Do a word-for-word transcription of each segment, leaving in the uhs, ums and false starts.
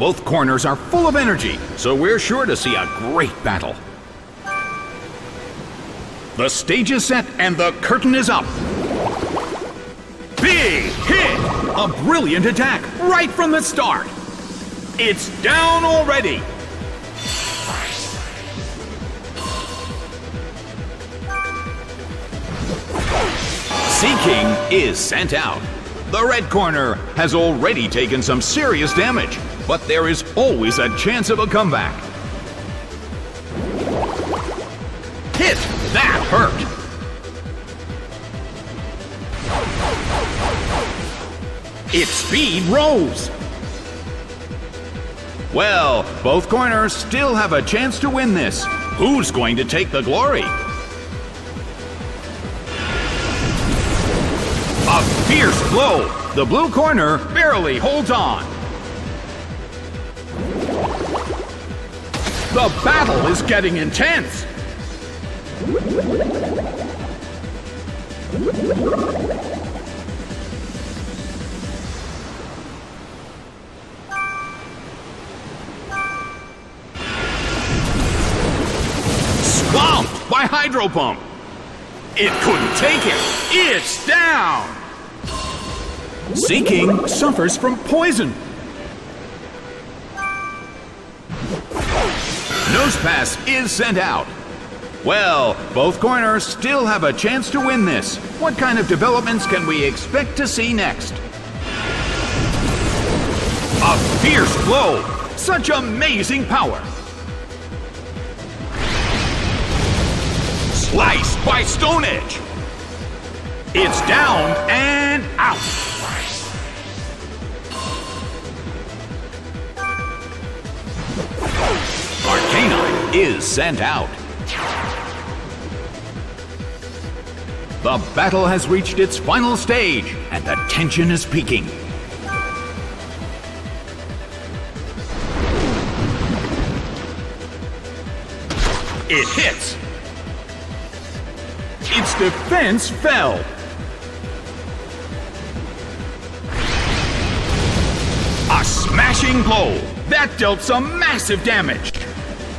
Both corners are full of energy, so we're sure to see a great battle. The stage is set and the curtain is up. Big hit! A brilliant attack right from the start. It's down already. Seaking is sent out. The red corner has already taken some serious damage, but there is always a chance of a comeback. Hit! That hurt! Its speed rose! Well, both corners still have a chance to win this. Who's going to take the glory? A fierce blow! The blue corner barely holds on. The battle is getting intense! Swamped by Hydro Pump! It couldn't take it! It's down! Seaking suffers from poison. Nosepass is sent out. Well, both corners still have a chance to win this. What kind of developments can we expect to see next? A fierce blow! Such amazing power! Sliced by Stone Edge! It's down and out! Arcanine is sent out. The battle has reached its final stage, and the tension is peaking. It hits. Its defense fell. A smashing blow! That dealt some massive damage!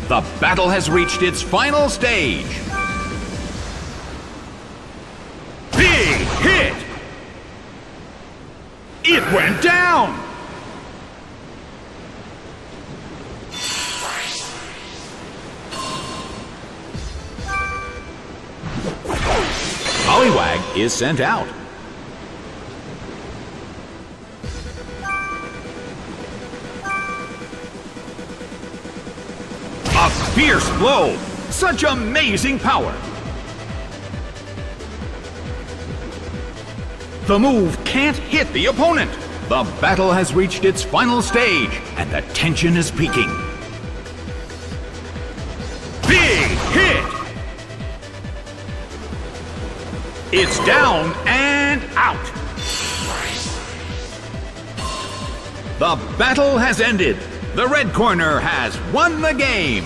The battle has reached its final stage! Big hit! It went down! Poliwag is sent out. A fierce blow! Such amazing power! The move can't hit the opponent! The battle has reached its final stage, and the tension is peaking. Big hit! It's down and out! The battle has ended! The red corner has won the game!